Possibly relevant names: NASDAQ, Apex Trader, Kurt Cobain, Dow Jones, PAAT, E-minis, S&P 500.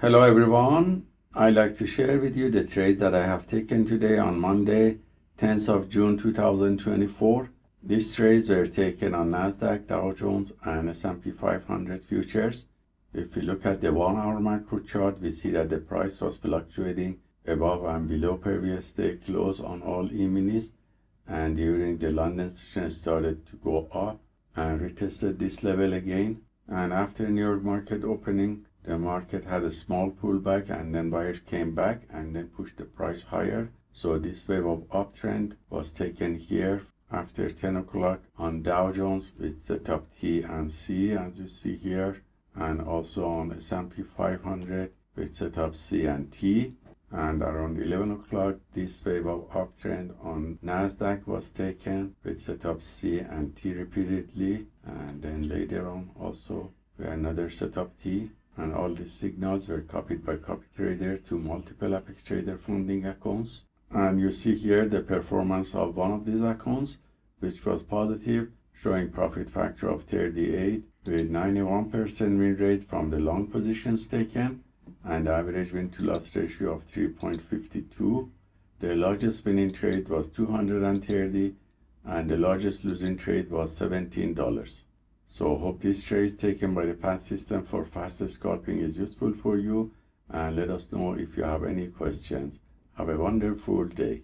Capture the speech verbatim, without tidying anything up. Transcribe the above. Hello everyone, I'd like to share with you the trade that I have taken today on Monday, tenth of June two thousand twenty-four. These trades were taken on NASDAQ, Dow Jones and S and P five hundred futures. If we look at the one hour macro chart, we see that the price was fluctuating above and below previous day close on all E-minis, and during the London session started to go up and retested this level again, and after New York market opening the market had a small pullback, and then buyers came back and then pushed the price higher. So this wave of uptrend was taken here after ten o'clock on Dow Jones with the top T and C, as you see here, and also on S and P five hundred with the top C and T. And around eleven o'clock this wave of uptrend on NASDAQ was taken with the top C and T repeatedly, and then later on also another setup T. And all these signals were copied by copy trader to multiple Apex Trader funding accounts. And you see here the performance of one of these accounts, which was positive, showing profit factor of thirty-eight with ninety-one percent win rate from the long positions taken, and average win to loss ratio of three point five two. The largest winning trade was two hundred thirty, and the largest losing trade was seventeen dollars. So hope this trade taken by the PAAT system for faster scalping is useful for you, and let us know if you have any questions. Have a wonderful day.